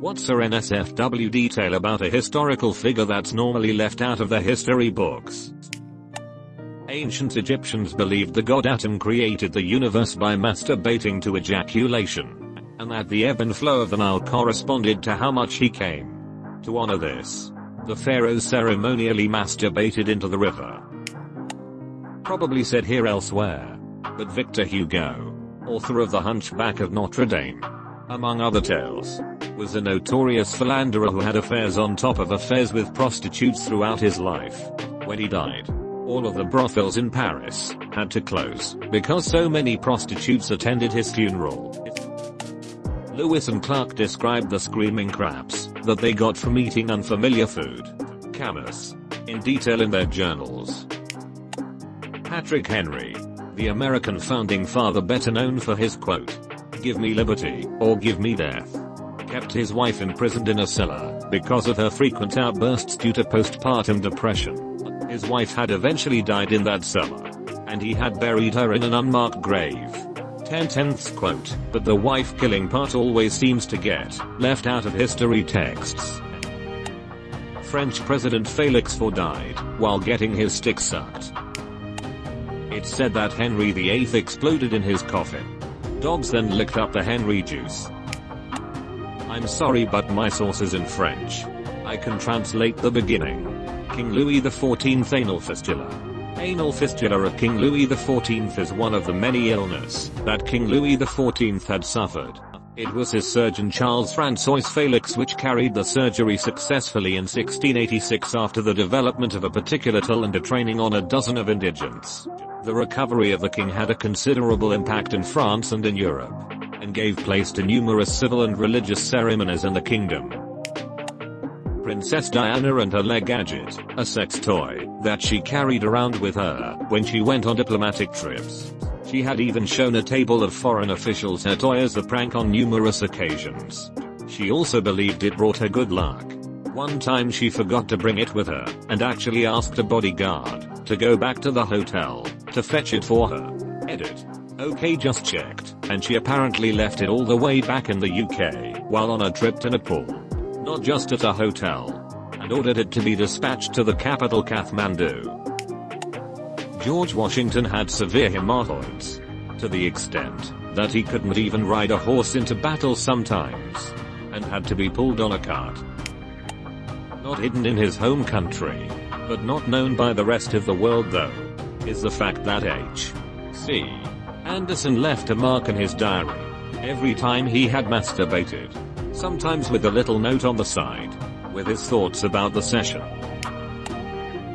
What's our NSFW detail about a historical figure that's normally left out of the history books? Ancient Egyptians believed the god Atum created the universe by masturbating to ejaculation, and that the ebb and flow of the Nile corresponded to how much he came. To honor this, the pharaohs ceremonially masturbated into the river. Probably said here elsewhere, but Victor Hugo, author of The Hunchback of Notre Dame, among other tales, was a notorious philanderer who had affairs on top of affairs with prostitutes throughout his life. When he died, all of the brothels in Paris had to close because so many prostitutes attended his funeral. Lewis and Clark described the screaming craps that they got from eating unfamiliar food, camas, in detail in their journals. Patrick Henry, the American founding father better known for his quote, "Give me liberty or give me death," kept his wife imprisoned in a cellar because of her frequent outbursts due to postpartum depression. His wife had eventually died in that cellar, and he had buried her in an unmarked grave. 10/10 quote, but the wife-killing part always seems to get left out of history texts. French President Félix Faure died while getting his stick sucked. It's said that Henry VIII exploded in his coffin. Dogs then licked up the Henry juice. I'm sorry, but my source is in French. I can translate the beginning. King Louis XIV anal fistula. Anal fistula of King Louis XIV is one of the many illnesses that King Louis XIV had suffered. It was his surgeon Charles François Felix which carried the surgery successfully in 1686 after the development of a particular tool and the training on a dozen of indigents. The recovery of the king had a considerable impact in France and in Europe, and gave place to numerous civil and religious ceremonies in the kingdom. Princess Diana and her leg gadget, a sex toy that she carried around with her when she went on diplomatic trips. She had even shown a table of foreign officials her toy as a prank on numerous occasions. She also believed it brought her good luck. One time she forgot to bring it with her and actually asked a bodyguard to go back to the hotel to fetch it for her. Edit. Okay, just checked, and she apparently left it all the way back in the UK while on a trip to Nepal. Not just at a hotel. And ordered it to be dispatched to the capital Kathmandu. George Washington had severe hemorrhoids, to the extent that he couldn't even ride a horse into battle sometimes, and had to be pulled on a cart. Not hidden in his home country, but not known by the rest of the world though, is the fact that H.C. Anderson left a mark in his diary every time he had masturbated, sometimes with a little note on the side with his thoughts about the session.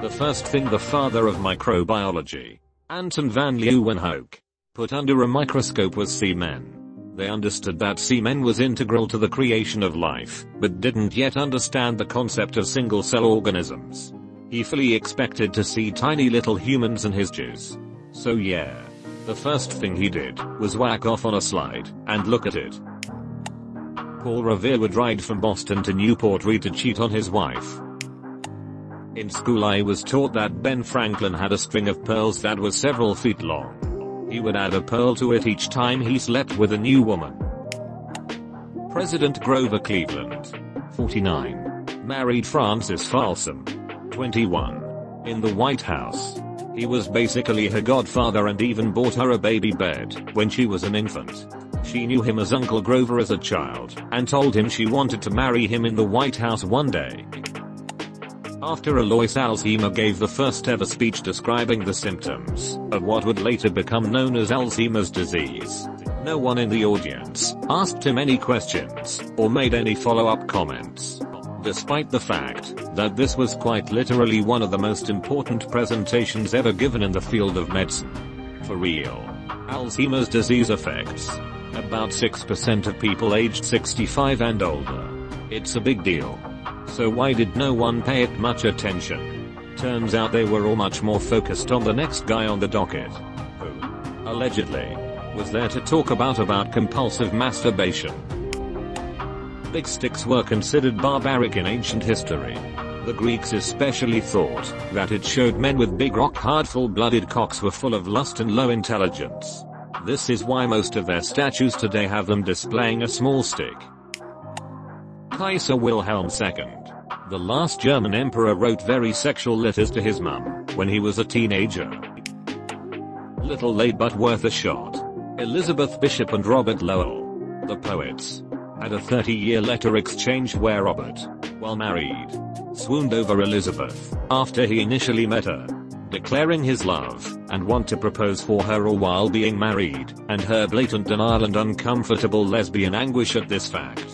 The first thing the father of microbiology, Anton van Leeuwenhoek, put under a microscope was semen. They understood that semen was integral to the creation of life, but didn't yet understand the concept of single-cell organisms. He fully expected to see tiny little humans in his juice. So yeah. The first thing he did was whack off on a slide and look at it. Paul Revere would ride from Boston to Newport Reed to cheat on his wife. In school I was taught that Ben Franklin had a string of pearls that was several feet long. He would add a pearl to it each time he slept with a new woman. President Grover Cleveland, 49, married Frances Folsom, 21, in the White House. He was basically her godfather and even bought her a baby bed when she was an infant. She knew him as Uncle Grover as a child and told him she wanted to marry him in the White House one day. After Alois Alzheimer gave the first ever speech describing the symptoms of what would later become known as Alzheimer's disease, no one in the audience asked him any questions or made any follow-up comments. Despite the fact that this was quite literally one of the most important presentations ever given in the field of medicine. For real, Alzheimer's disease affects about 6% of people aged 65 and older. It's a big deal. So why did no one pay it much attention? Turns out they were all much more focused on the next guy on the docket, who, allegedly, was there to talk about compulsive masturbation. Big sticks were considered barbaric in ancient history. The Greeks especially thought that it showed men with big rock-hard full-blooded cocks were full of lust and low intelligence. This is why most of their statues today have them displaying a small stick. Kaiser Wilhelm II. The last German emperor wrote very sexual letters to his mum when he was a teenager. Little late but worth a shot. Elizabeth Bishop and Robert Lowell, the poets, had a 30-year letter exchange where Robert, while married, swooned over Elizabeth after he initially met her, declaring his love and want to propose for her all while being married, and her blatant denial and uncomfortable lesbian anguish at this fact.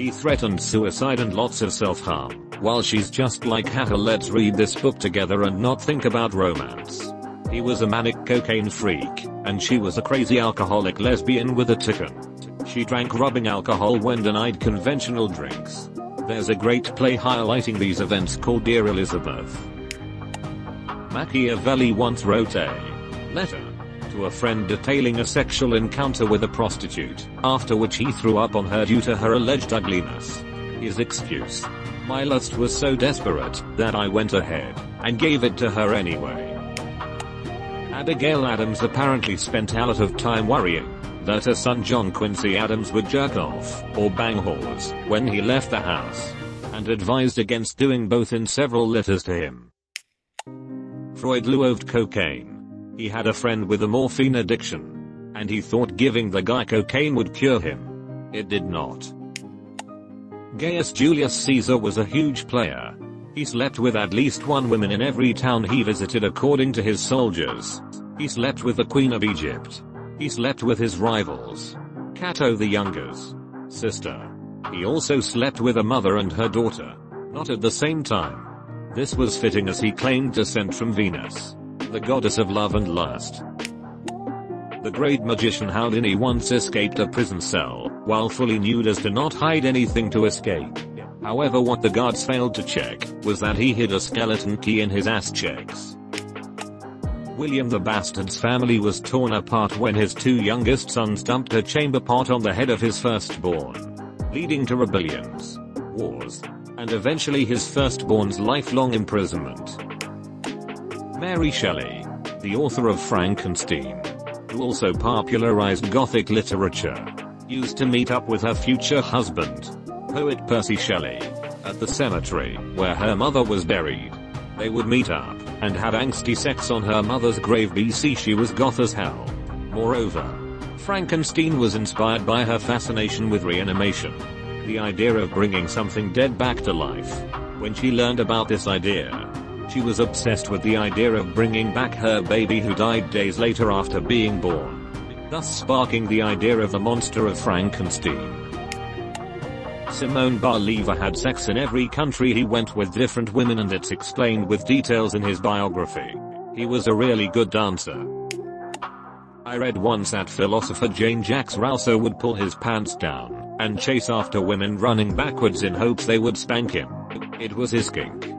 He threatened suicide and lots of self-harm, while she's just like, haha, let's read this book together and not think about romance. He was a manic cocaine freak, and she was a crazy alcoholic lesbian with a ticker. She drank rubbing alcohol when denied conventional drinks. There's a great play highlighting these events called Dear Elizabeth. Machiavelli once wrote a letter to a friend detailing a sexual encounter with a prostitute, after which he threw up on her due to her alleged ugliness. His excuse: my lust was so desperate that I went ahead and gave it to her anyway. Abigail Adams apparently spent a lot of time worrying that her son John Quincy Adams would jerk off or bang whores when he left the house, and advised against doing both in several letters to him. Freud loved cocaine. He had a friend with a morphine addiction, and he thought giving the guy cocaine would cure him. It did not. Gaius Julius Caesar was a huge player. He slept with at least one woman in every town he visited, according to his soldiers. He slept with the Queen of Egypt. He slept with his rivals. Cato the Younger's sister. He also slept with a mother and her daughter, not at the same time. This was fitting as he claimed descent from Venus, the goddess of love and lust. The great magician Houdini once escaped a prison cell while fully nude as to not hide anything to escape. However, what the guards failed to check was that he hid a skeleton key in his ass cheeks. William the Bastard's family was torn apart when his two youngest sons dumped a chamber pot on the head of his firstborn, leading to rebellions, wars, and eventually his firstborn's lifelong imprisonment. Mary Shelley, the author of Frankenstein, who also popularized Gothic literature, used to meet up with her future husband, poet Percy Shelley, at the cemetery where her mother was buried. They would meet up and had angsty sex on her mother's grave. BC she was goth as hell. Moreover, Frankenstein was inspired by her fascination with reanimation, the idea of bringing something dead back to life. When she learned about this idea, she was obsessed with the idea of bringing back her baby who died days later after being born, thus sparking the idea of the monster of Frankenstein. Simone Bolivar had sex in every country he went with different women, and it's explained with details in his biography. He was a really good dancer. I read once that philosopher Jean-Jacques Rousseau would pull his pants down and chase after women running backwards in hopes they would spank him. It was his kink.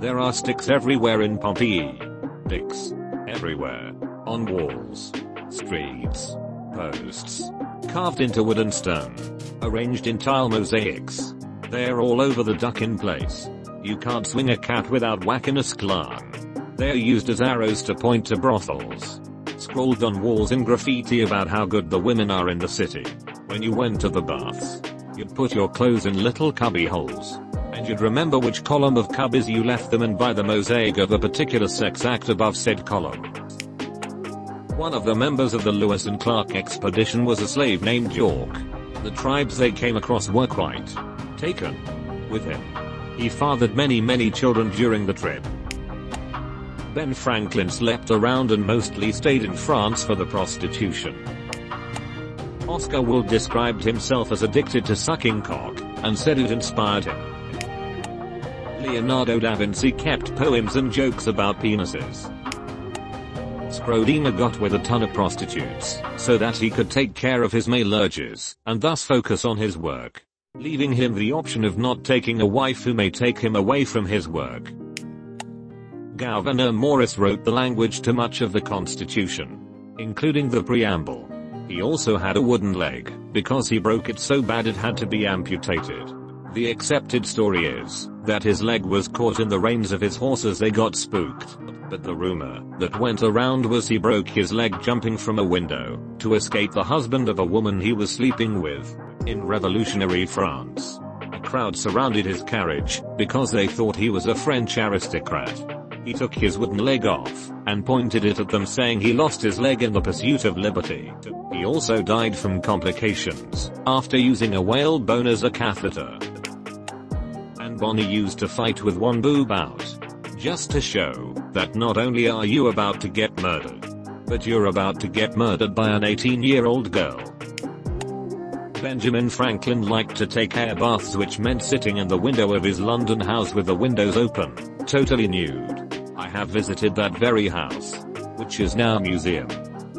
There are sticks everywhere in Pompeii. Dicks everywhere. On walls, streets, posts, carved into wood and stone, arranged in tile mosaics. They're all over the duck in place. You can't swing a cat without whacking a sklan. They're used as arrows to point to brothels. Scrawled on walls in graffiti about how good the women are in the city. When you went to the baths, you'd put your clothes in little cubby holes, and you'd remember which column of cubbies you left them in by the mosaic of a particular sex act above said column. One of the members of the Lewis and Clark expedition was a slave named York. The tribes they came across were quite taken with him. He fathered many children during the trip. Ben Franklin slept around and mostly stayed in France for the prostitution. Oscar Wilde described himself as addicted to sucking cock and said it inspired him. Leonardo da Vinci kept poems and jokes about penises. Scrodina got with a ton of prostitutes so that he could take care of his male urges and thus focus on his work, leaving him the option of not taking a wife who may take him away from his work. Gouverneur Morris wrote the language to much of the Constitution, including the preamble. He also had a wooden leg because he broke it so bad it had to be amputated. The accepted story is that his leg was caught in the reins of his horse as they got spooked. But the rumor that went around was he broke his leg jumping from a window to escape the husband of a woman he was sleeping with. In revolutionary France, a crowd surrounded his carriage because they thought he was a French aristocrat. He took his wooden leg off and pointed it at them, saying he lost his leg in the pursuit of liberty. He also died from complications after using a whalebone as a catheter. And Bonnie used to fight with one boob out. Just to show that not only are you about to get murdered, but you're about to get murdered by an 18-year-old girl. Benjamin Franklin liked to take air baths, which meant sitting in the window of his London house with the windows open, totally nude. I have visited that very house, which is now a museum,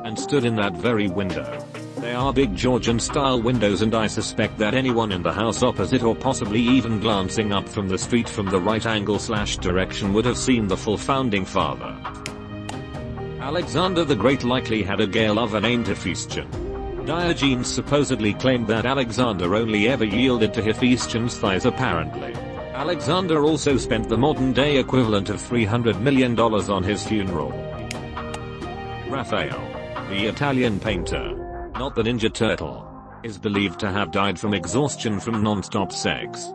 and stood in that very window. They are big Georgian-style windows, and I suspect that anyone in the house opposite, or possibly even glancing up from the street from the right angle/direction, would have seen the full founding father. Alexander the Great likely had a gay lover named Hephaestion. Diogenes supposedly claimed that Alexander only ever yielded to Hephaestion's thighs apparently. Alexander also spent the modern day equivalent of $300 million on his funeral. Raphael, the Italian painter, not the Ninja Turtle, is believed to have died from exhaustion from non-stop sex.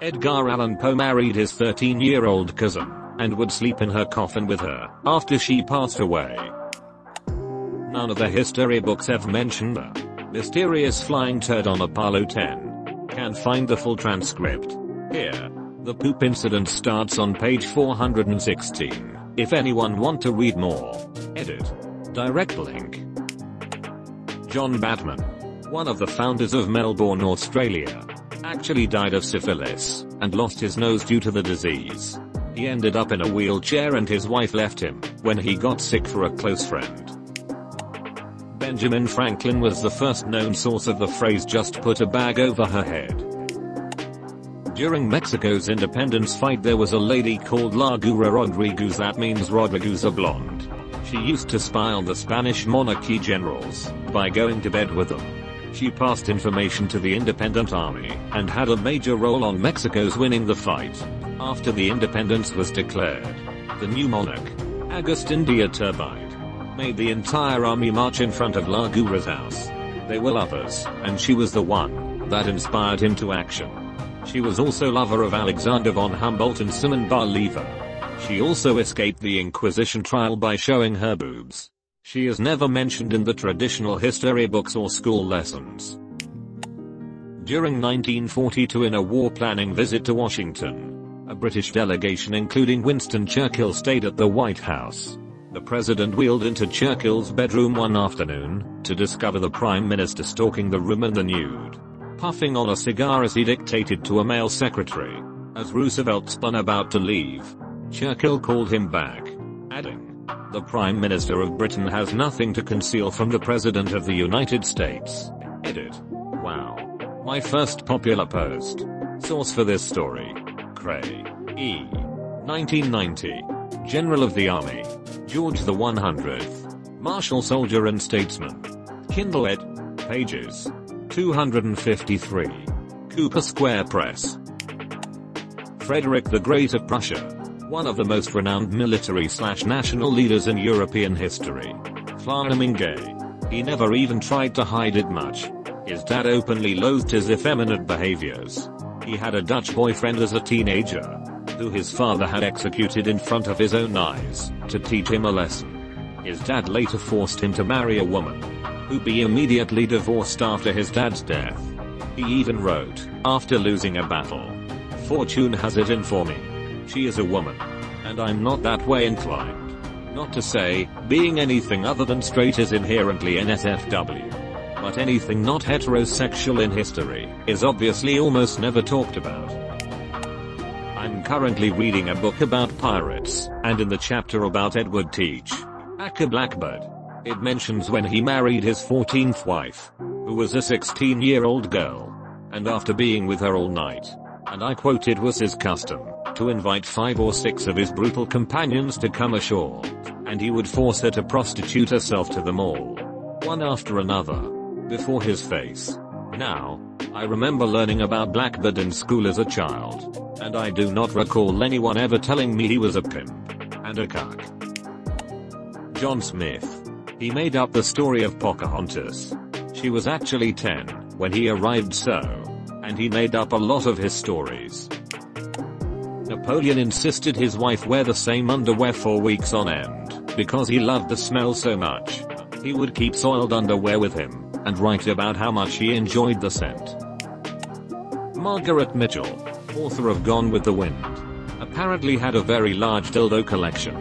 Edgar Allan Poe married his 13-year-old cousin and would sleep in her coffin with her after she passed away. None of the history books have mentioned the mysterious flying turd on Apollo 10. Can find the full transcript here. The poop incident starts on page 416, if anyone want to read more. Edit. Direct link. John Batman, one of the founders of Melbourne, Australia, actually died of syphilis and lost his nose due to the disease. He ended up in a wheelchair and his wife left him when he got sick for a close friend. Benjamin Franklin was the first known source of the phrase "just put a bag over her head." During Mexico's independence fight, there was a lady called La Gura Rodriguez, that means Rodriguez a blonde. She used to spy on the Spanish monarchy generals by going to bed with them. She passed information to the independent army and had a major role on Mexico's winning the fight. After the independence was declared, the new monarch, Agustin de Iturbide, made the entire army march in front of La Gura's house. They were lovers, and she was the one that inspired him to action. She was also lover of Alexander von Humboldt and Simon Bolivar. She also escaped the Inquisition trial by showing her boobs. She is never mentioned in the traditional history books or school lessons. During 1942, in a war planning visit to Washington, a British delegation including Winston Churchill stayed at the White House. The president wheeled into Churchill's bedroom one afternoon to discover the prime minister stalking the room in the nude, puffing on a cigar as he dictated to a male secretary. As Roosevelt spun about to leave, Churchill called him back, adding, "The prime minister of Britain has nothing to conceal from the president of the United States." Edit. Wow. My first popular post. Source for this story: Cray E. 1990. General of the Army, George the 100th, Marshal, Soldier and Statesman. Kindle ed. Pages 253. Cooper Square Press. Frederick the Great of Prussia, one of the most renowned military/national leaders in European history. Flamingo. He never even tried to hide it much. His dad openly loathed his effeminate behaviors. He had a Dutch boyfriend as a teenager, who his father had executed in front of his own eyes to teach him a lesson. His dad later forced him to marry a woman, who he immediately divorced after his dad's death. He even wrote, after losing a battle, "Fortune has it in for me. She is a woman, and I'm not that way inclined. Not to say being anything other than straight is inherently an SFW, but anything not heterosexual in history is obviously almost never talked about." I'm currently reading a book about pirates, and in the chapter about Edward Teach, Aka Blackbird, it mentions when he married his 14th wife, who was a 16-year-old girl, and after being with her all night, and I quote, "it was his custom to invite 5 or 6 of his brutal companions to come ashore, and he would force her to prostitute herself to them all, one after another, before his face." Now, I remember learning about Blackbird in school as a child, and I do not recall anyone ever telling me he was a pimp and a cuck. John Smith. He made up the story of Pocahontas. She was actually 10 when he arrived, and he made up a lot of his stories. Napoleon insisted his wife wear the same underwear for weeks on end because he loved the smell so much. He would keep soiled underwear with him and write about how much he enjoyed the scent. Margaret Mitchell, author of Gone with the Wind, apparently had a very large dildo collection.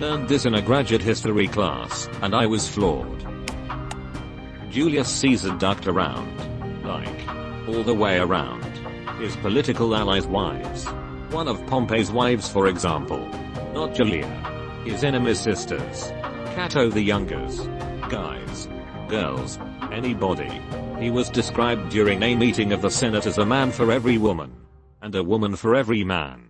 Learned this in a graduate history class, and I was floored. Julius Caesar ducked around, like, all the way around, his political allies' wives. One of Pompey's wives, for example, not Julia, his enemies' sisters, Cato the Younger's, guys, girls, anybody. He was described during a meeting of the Senate as a man for every woman, and a woman for every man.